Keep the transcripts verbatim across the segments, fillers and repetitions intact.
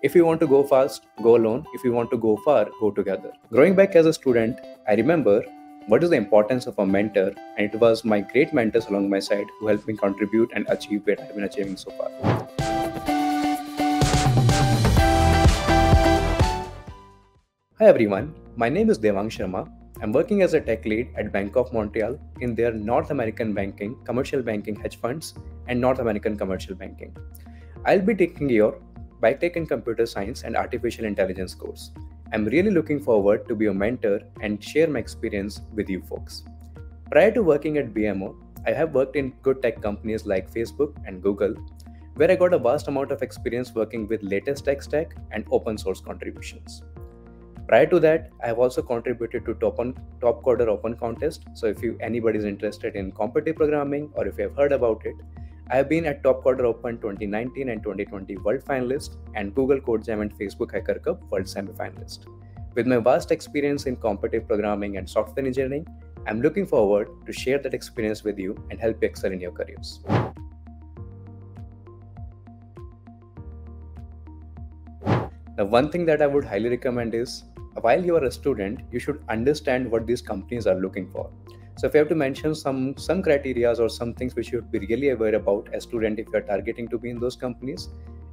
If you want to go fast, go alone. If you want to go far, go together. Growing back as a student, I remember what is the importance of a mentor, and it was my great mentors along my side who helped me contribute and achieve what I've been achieving so far. Hi everyone, my name is Devang Sharma. I'm working as a tech lead at Bank of Montreal in their North American banking, commercial banking hedge funds and North American commercial banking. I'll be taking your Biotech and Computer Science and Artificial Intelligence course. I'm really looking forward to be a mentor and share my experience with you folks. Prior to working at B M O, I have worked in good tech companies like Facebook and Google, where I got a vast amount of experience working with latest tech stack and open source contributions. Prior to that, I have also contributed to TopCoder Open Contest. So if you anybody is interested in competitive programming or if you have heard about it, I have been at TopCoder Open twenty nineteen and twenty twenty World Finalist and Google Code Jam and Facebook Hacker Cup World Semi-Finalist. With my vast experience in competitive programming and software engineering, I'm looking forward to share that experience with you and help you excel in your careers. The one thing that I would highly recommend is, while you are a student, you should understand what these companies are looking for. So if you have to mention some, some criteria or some things which you should be really aware about as a student if you are targeting to be in those companies,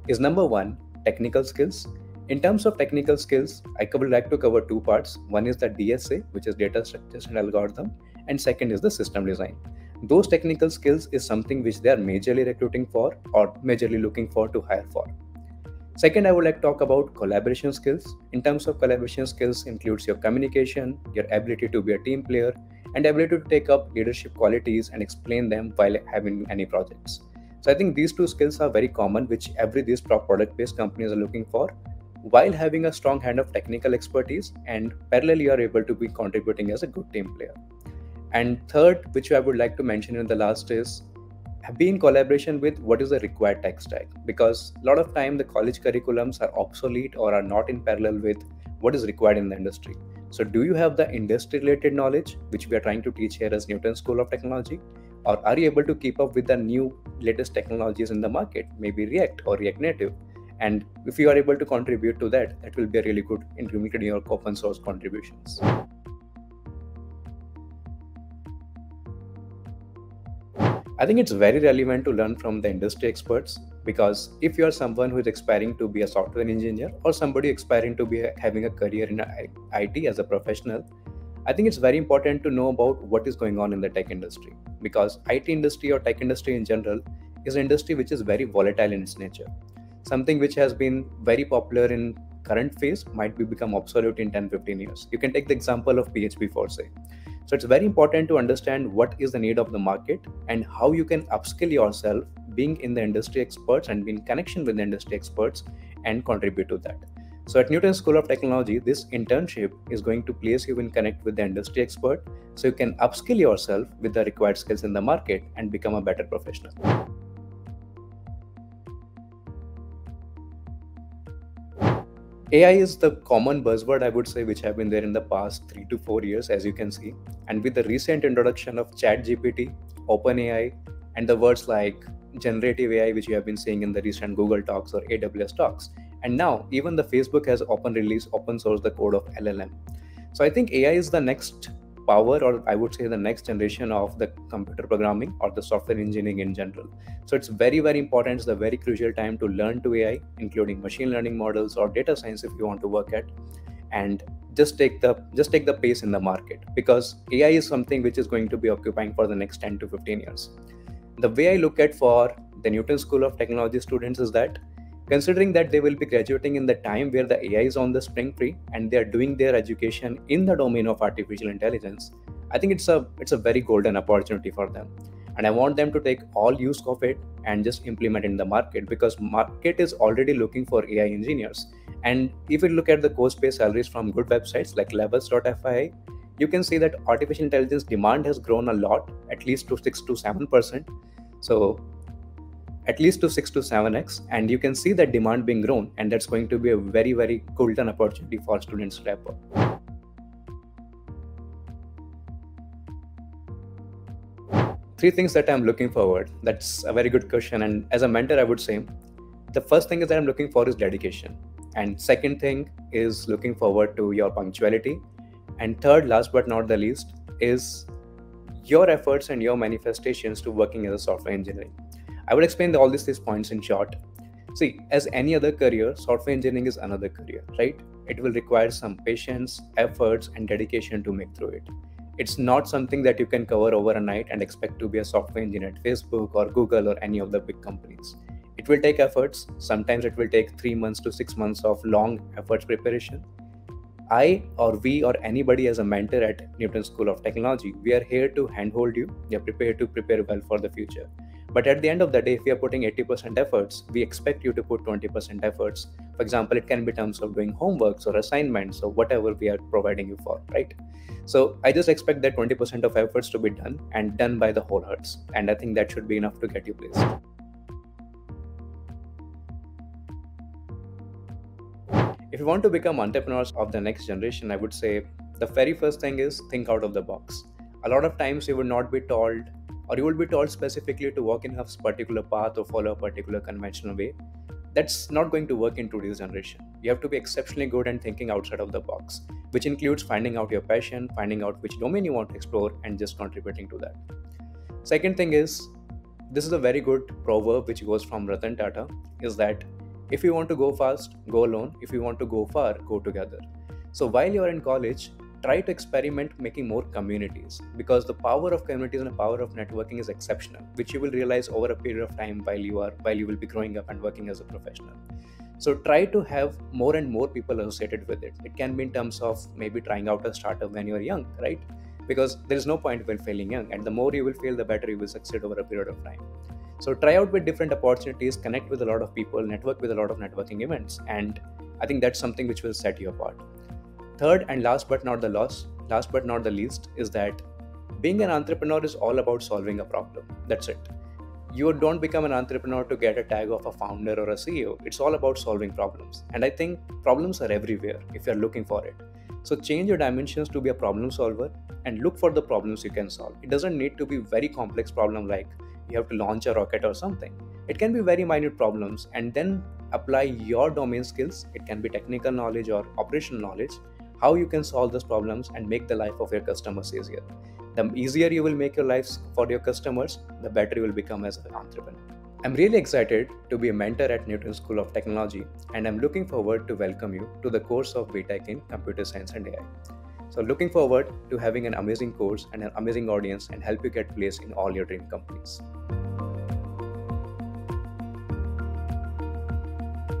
is number one, technical skills. In terms of technical skills, I would like to cover two parts. One is the D S A, which is Data Structure and Algorithm, and second is the System Design. Those technical skills is something which they are majorly recruiting for or majorly looking for to hire for. Second, I would like to talk about collaboration skills. In terms of collaboration skills, includes your communication, your ability to be a team player, and ability to take up leadership qualities and explain them while having any projects. So I think these two skills are very common, which every these product-based companies are looking for, while having a strong hand of technical expertise and parallel you are able to be contributing as a good team player. And third, which I would like to mention in the last is, be in collaboration with what is the required tech stack, because a lot of time the college curriculums are obsolete or are not in parallel with what is required in the industry. So do you have the industry related knowledge, which we are trying to teach here as Newton School of Technology, or are you able to keep up with the new latest technologies in the market, maybe React or React Native? And if you are able to contribute to that, that will be a really good increment in your open source contributions. I think it's very relevant to learn from the industry experts, because if you're someone who is aspiring to be a software engineer or somebody aspiring to be a, having a career in I T as a professional, I think it's very important to know about what is going on in the tech industry, because I T industry or tech industry in general is an industry which is very volatile in its nature. Something which has been very popular in current phase might be become obsolete in ten to fifteen years. You can take the example of P H P for say. So it's very important to understand what is the need of the market and how you can upskill yourself being in the industry experts and being in connection with the industry experts and contribute to that. So at Newton School of Technology, this internship is going to place you in connect with the industry expert, so you can upskill yourself with the required skills in the market and become a better professional. A I is the common buzzword, I would say, which have been there in the past three to four years, as you can see. And with the recent introduction of ChatGPT, OpenAI, and the words like generative A I, which you have been seeing in the recent Google Talks or A W S Talks. And now, even the Facebook has open release, open source the code of L L M. So I think A I is the next power, or I would say the next generation of the computer programming or the software engineering in general. So it's very, very important. It's the very crucial time to learn to A I, including machine learning models or data science if you want to work at, and just take the just take the pace in the market, because A I is something which is going to be occupying for the next ten to fifteen years. The way I look at for the Newton School of Technology students is that, considering that they will be graduating in the time where the A I is on the spring tree and they are doing their education in the domain of artificial intelligence, I think it's a it's a very golden opportunity for them. And I want them to take all use of it and just implement in the market, because market is already looking for A I engineers. And if you look at the course-based salaries from good websites like levels dot f i, you can see that artificial intelligence demand has grown a lot, at least to six to seven percent. So at least to six to seven x, and you can see that demand being grown, and that's going to be a very, very golden opportunity for students to wrap up. Three things that I'm looking forward. That's a very good question, and as a mentor, I would say the first thing is that I'm looking for is dedication. And second thing is looking forward to your punctuality. And third, last but not the least, is your efforts and your manifestations to working as a software engineer. I would explain all these, these points in short. See, as any other career, software engineering is another career, right? It will require some patience, efforts, and dedication to make through it. It's not something that you can cover overnight and expect to be a software engineer at Facebook or Google or any of the big companies. It will take efforts. Sometimes it will take three months to six months of long efforts preparation. I or we or anybody as a mentor at Newton School of Technology, we are here to handhold you. We are prepared to prepare well for the future. But at the end of the day, if we are putting eighty percent efforts, we expect you to put twenty percent efforts. For example, it can be in terms of doing homeworks or assignments or whatever we are providing you for, right? So I just expect that twenty percent of efforts to be done and done by the whole hearts. And I think that should be enough to get you placed. If you want to become entrepreneurs of the next generation, I would say the very first thing is think out of the box. A lot of times you will not be told, or you will be told specifically to walk in a particular path or follow a particular conventional way. That's not going to work in today's generation. You have to be exceptionally good at thinking outside of the box, which includes finding out your passion, finding out which domain you want to explore, and just contributing to that. Second thing is, this is a very good proverb which goes from Ratan Tata, is that if you want to go fast, go alone. If you want to go far, go together. So while you're in college, try to experiment making more communities, because the power of communities and the power of networking is exceptional, which you will realize over a period of time while you are while you will be growing up and working as a professional. So try to have more and more people associated with it. It can be in terms of maybe trying out a startup when you're young, right? Because there is no point when failing young, and the more you will fail, the better you will succeed over a period of time. So try out with different opportunities, connect with a lot of people, network with a lot of networking events, and I think that's something which will set you apart. Third and last but not the last, last but not the least is that being an entrepreneur is all about solving a problem. That's it. You don't become an entrepreneur to get a tag of a founder or a C E O. It's all about solving problems. And I think problems are everywhere if you're looking for it. So change your dimensions to be a problem solver and look for the problems you can solve. It doesn't need to be very complex problem like you have to launch a rocket or something. It can be very minute problems, and then apply your domain skills. It can be technical knowledge or operational knowledge, how you can solve those problems and make the life of your customers easier. The easier you will make your lives for your customers, the better you will become as an entrepreneur. I'm really excited to be a mentor at Newton School of Technology, and I'm looking forward to welcome you to the course of B Tech in Computer Science and A I. So looking forward to having an amazing course and an amazing audience and help you get placed in all your dream companies.